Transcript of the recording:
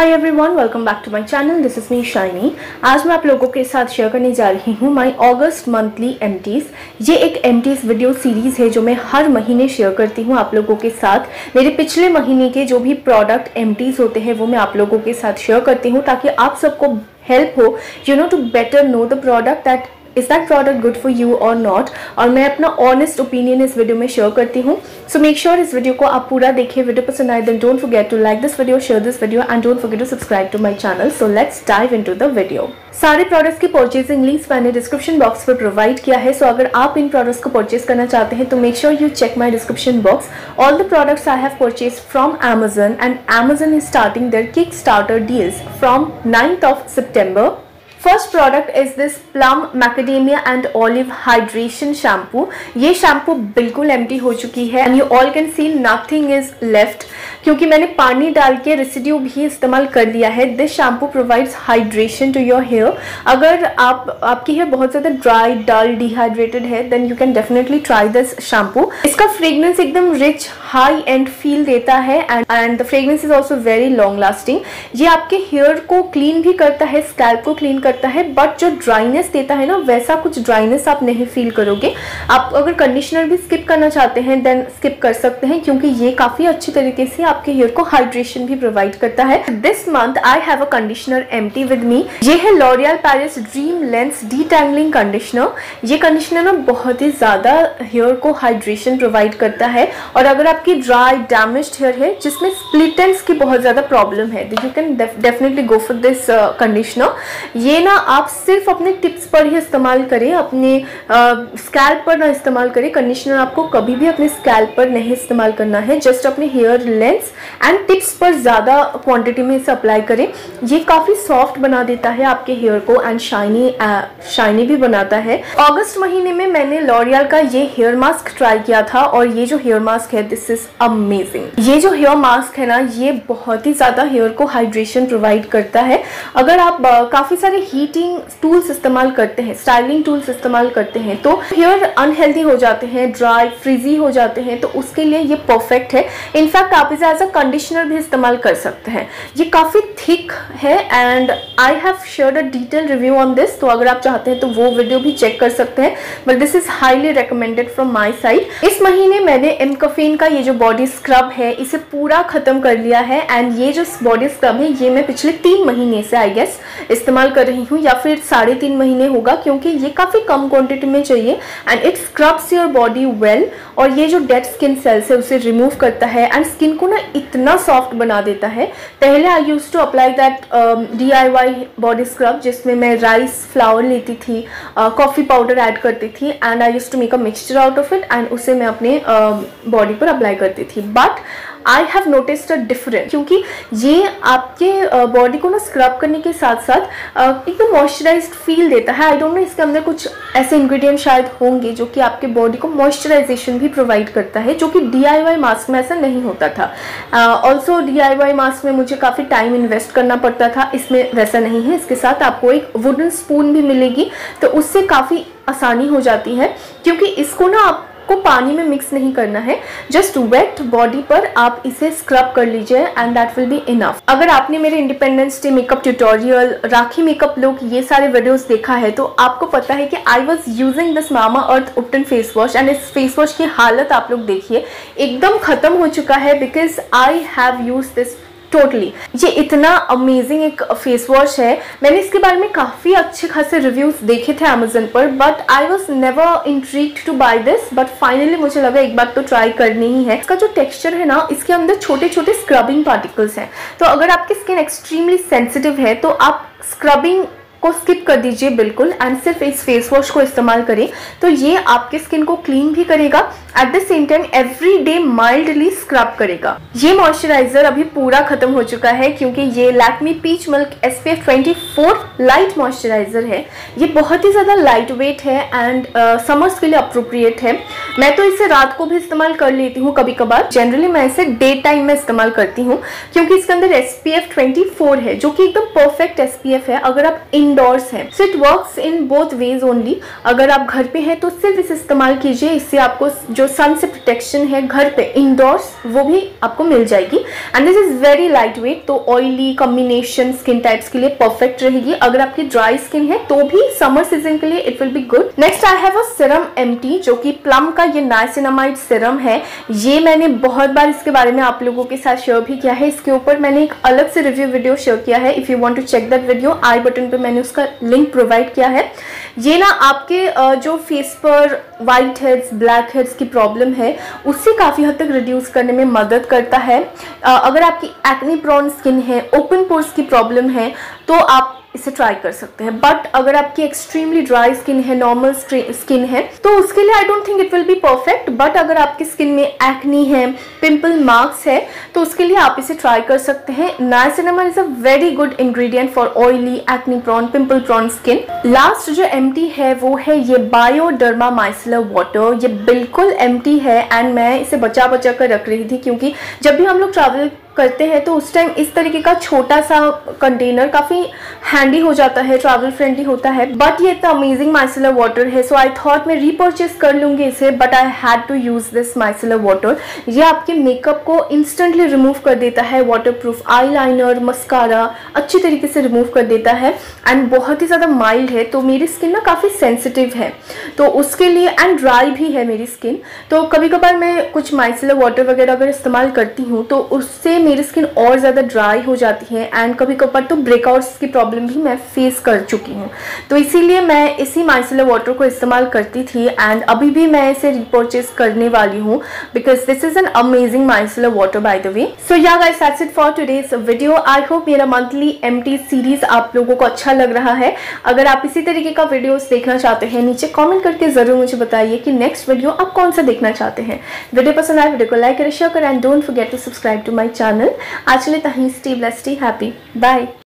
Hi everyone, welcome back to my channel. This is me Shiny. आज मैं आप लोगों के साथ शेयर करने जा रही हूँ माय अगस्त मंथली एम्प्टीज़। ये एक एम्प्टीज़ वीडियो सीरीज़ है जो मैं हर महीने शेयर करती हूँ आप लोगों के साथ। मेरे पिछले महीने के जो भी प्रोडक्ट एम्प्टीज़ होते हैं वो मैं आप लोगों के साथ शेयर करती हूँ ताकि आप सबको हेल्प हो, you know, to better know the product, that is that product good for you और नॉट। और मैं अपना ऑनेस्ट ओपिनियन इस वीडियो में शेयर करती हूँ। सो मेक श्योर इस वीडियो को आप पूरा देखिए। वीडियो पसंद आए then don't forget to like this video, share this video and don't forget to subscribe to my channel. So let's dive into the video. सारे प्रोडक्ट्स की परचेजिंग लिंक्स मैंने डिस्क्रिप्शन बॉक्स पर प्रोवाइड किया है। सो अगर आप इन प्रोडक्ट्स को purchase करना चाहते हैं तो make sure you check my description box. All the products I have purchase from Amazon and Amazon is starting there kickstarter deals from 9th of September। First product is this Plum macadamia and olive hydration shampoo. ये shampoo बिल्कुल empty हो चुकी है and you all can see nothing is left, क्योंकि मैंने पानी डाल के रेसिड्यू भी इस्तेमाल कर लिया है। This shampoo provides hydration to your hair. अगर आपकी हेयर बहुत ज़्यादा ड्राई, डल, डिहाइड्रेटेड है then you can definitely try this shampoo. इसका फ्रेगरेंस एकदम रिच, हाई एंड फील देता है and the fragrance is also very long lasting. ये आपके हेयर को क्लीन भी करता है, स्कैल्प को क्लीन करता है, बट जो ड्राइनेस देता है ना वैसा कुछ ड्राइनेस आप नहीं फील करोगे। आप अगर कंडीशनर भी स्किप करना चाहते हैं देन स्किप कर सकते हैं, क्योंकि ये काफ़ी अच्छी तरीके से आपके हेयर को हाइड्रेशन भी प्रोवाइड करता है। This month I have a conditioner empty with me. ये है L'Oreal Paris dream length detangling conditioner. ये कंडीशनर ना बहुत ही ज़्यादा हेयर को हाइड्रेशन प्रोवाइड करता है, और अगर आपकी ड्राई डैमेज हेयर है जिसमें स्प्लिट एंड्स की बहुत ज़्यादा प्रॉब्लम है then you can definitely go for this conditioner. ये ना आप सिर्फ अपने टिप्स पर ही इस्तेमाल करें, अपने स्कैल्प पर ना इस्तेमाल करें। कंडीशनर आपको कभी भी अपने स्कैल्प पर नहीं इस्तेमाल करना है, जस्ट अपने हेयर लेंथ्स एंड टिप्स पर ज़्यादा क्वांटिटी में इसे अप्लाई करें। ये काफ़ी सॉफ्ट बना देता है आपके हेयर को एंड शाइनी भी बनाता है। अगस्त महीने में मैंने लॉरियल का ये हेयर मास्क ट्राई किया था, और ये जो हेयर मास्क है दिस इज़ अमेजिंग। ये जो हेयर मास्क है ना ये बहुत ही ज़्यादा हेयर को हाइड्रेशन प्रोवाइड करता है। अगर आप काफ़ी सारे हीटिंग टूल्स इस्तेमाल करते हैं, स्टाइलिंग टूल्स इस्तेमाल करते हैं तो हेयर अनहेल्दी हो जाते हैं, ड्राई, फ्रिजी हो जाते हैं, तो उसके लिए ये परफेक्ट है। इनफैक्ट आप इसे एज अ कंडीशनर भी इस्तेमाल कर सकते हैं। ये काफ़ी थिक है and I have shared a detail review on this, तो अगर आप चाहते हैं तो वो वीडियो भी चेक कर सकते हैं, but this is highly recommended from my side. इस महीने मैंने एमकोफिन का ये जो बॉडी स्क्रब है इसे पूरा ख़त्म कर लिया है, एंड ये जो बॉडी स्क्रब है ये मैं पिछले 3 महीने से आई गेस इस्तेमाल कर रही हूँ, या फिर 3.5 महीने होगा, क्योंकि ये काफ़ी कम क्वांटिटी में चाहिए and it scrubs your body well. और ये जो डेड स्किन सेल्स है उसे रिमूव करता है एंड स्किन को ना इतना सॉफ्ट बना देता है। पहले I use to apply that DIY body scrub जिसमें मैं राइस फ्लावर लेती थी, कॉफ़ी पाउडर ऐड करती थी and I use to make a mixture out of it and उसे मैं अपने बॉडी पर अप्लाई करती थी। But I have noticed a difference, क्योंकि ये आपके बॉडी को ना स्क्रब करने के साथ साथ एकदम मॉइस्चराइज्ड फील देता है। आई डोंट नो इसके अंदर कुछ ऐसे इंग्रेडिएंट शायद होंगे जो कि आपके बॉडी को मॉइस्चराइजेशन भी प्रोवाइड करता है, जो कि DIY मास्क में ऐसा नहीं होता था। ऑल्सो DIY मास्क में मुझे काफ़ी टाइम इन्वेस्ट करना पड़ता था, इसमें वैसा नहीं है। इसके साथ आपको एक वुडन स्पून भी मिलेगी, तो उससे काफ़ी आसानी हो जाती है, क्योंकि इसको ना आप को पानी में मिक्स नहीं करना है, जस्ट वेट बॉडी पर आप इसे स्क्रब कर लीजिए and that will be enough. अगर आपने मेरे independence day makeup tutorial, Rakhi makeup look, ये सारे वीडियोस देखा है तो आपको पता है कि I was using this mama Earth ubtan face wash, and इस फेस वॉश की हालत आप लोग देखिए एकदम खत्म हो चुका है, because I have use this totally. ये इतना अमेजिंग एक फेस वॉश है। मैंने इसके बारे में काफ़ी अच्छे खासे रिव्यूज़ देखे थे Amazon पर, but I was never intrigued to buy this, but finally मुझे लगा एक बार तो ट्राई करनी ही है। इसका जो टेक्सचर है ना इसके अंदर छोटे छोटे स्क्रबिंग पार्टिकल्स हैं, तो अगर आपकी स्किन एक्सट्रीमली सेंसिटिव है तो आप स्क्रबिंग को स्किप कर दीजिए बिल्कुल एंड सिर्फ इस फेस वॉश को इस्तेमाल करें, तो ये आपके स्किन को क्लीन भी करेगा, at the same time every day mildly scrub करेगा। ये मॉइस्चराइजर अभी पूरा खत्म हो चुका है, क्योंकि ये Lakme peach milk SPF 24 light moisturiser है। ये बहुत ही ज़्यादा लाइट वेट है एंड समर्स के लिए अप्रोप्रिएट है। मैं तो इसे रात को भी इस्तेमाल कर लेती हूँ कभी कभार, जनरली मैं इसे डे टाइम में इस्तेमाल करती हूँ, क्योंकि इसके अंदर SPF 24 है जो कि एकदम परफेक्ट SPF है। अगर आप इंडोर्स है। So it works in both ways only. अगर आप घर पे हैं तो सिर्फ इसे इस्तेमाल कीजिए, इससे आपको जो सन से प्रोटेक्शन है घर पे इंडोर्स वो भी आपको मिल जाएगी। And this is very light weight, तो ऑयली कॉम्बिनेशन स्किन टाइप्स के लिए परफेक्ट रहेगी। अगर आपकी ड्राई स्किन है तो भी समर सीजन के लिए it will be good. Next I have a serum empty, जो कि प्लम का ये नाइसिनामाइड सीरम है। ये मैंने बहुत बार इसके बारे में आप लोगों के साथ शेयर भी किया है, इसके ऊपर मैंने एक अलग से रिव्यू वीडियो शेयर किया है। If you want to check that video, I button पे मैंने उसका लिंक प्रोवाइड किया है। ये ना आपके जो फेस पर वाइट हेड्स ब्लैक हेड्स की प्रॉब्लम है उससे काफ़ी हद तक रिड्यूस करने में मदद करता है। अगर आपकी एक्ने प्रोन स्किन है, ओपन पोर्स की प्रॉब्लम है तो आप इसे ट्राई कर सकते हैं। बट अगर आपकी एक्सट्रीमली ड्राई स्किन है, नॉर्मल स्किन है तो उसके लिए I don't think it will be perfect. But अगर आपकी स्किन में एक्नी है, पिंपल मार्क्स है तो उसके लिए आप इसे ट्राई कर सकते हैं। Niacinamide is a very good ingredient for oily acne prone pimple prone skin. Last जो एम्प्टी है वो है ये बायोडर्म मिसेलर वाटर। ये बिल्कुल एम्प्टी है एंड मैं इसे बचा कर रख रही थी, क्योंकि जब भी हम लोग ट्रैवल करते हैं तो उस टाइम इस तरीके का छोटा सा कंटेनर काफ़ी हैंडी हो जाता है, ट्रैवल फ्रेंडली होता है। बट ये इतना अमेजिंग मिसेलर वाटर है, सो आई थॉट मैं रीपर्चेस कर लूँगी इसे, but I had to use this micellar water. ये आपके मेकअप को इंस्टेंटली रिमूव कर देता है, वाटरप्रूफ आईलाइनर मस्कारा अच्छी तरीके से रिमूव कर देता है एंड बहुत ही ज़्यादा माइल्ड है। तो मेरी स्किन ना काफ़ी सेंसिटिव है तो उसके लिए, एंड ड्राई भी है मेरी स्किन, तो कभी कभार मैं कुछ मिसेलर वाटर वगैरह अगर इस्तेमाल करती हूँ तो उससे मेरी स्किन और ज़्यादा ड्राई हो जाती है एंड कभी कभार तो ब्रेकआउट्स की प्रॉब्लम भी मैं फेस कर चुकी हूँ। तो इसीलिए मैं इसी मिसेलर वाटर को इस्तेमाल करती थी एंड अभी भी मैं इसे रिपर्चेस करने वाली हूँ because this is an amazing micellar water by the way. So yeah guys, that's it for today's video. I hope मेरा मंथली एम्प्टी सीरीज आप लोगों को अच्छा लग रहा है। अगर आप इसी तरीके का वीडियोज़ देखना चाहते हैं नीचे कॉमेंट करके ज़रूर मुझे बताइए कि नेक्स्ट वीडियो आप कौन सा देखना चाहते हैं। वीडियो पसंद आए वीडियो को लाइक करें, शेयर करें and don't forget to subscribe to my channel. आज के लिए तहीं, stay blessed, stay happy, bye.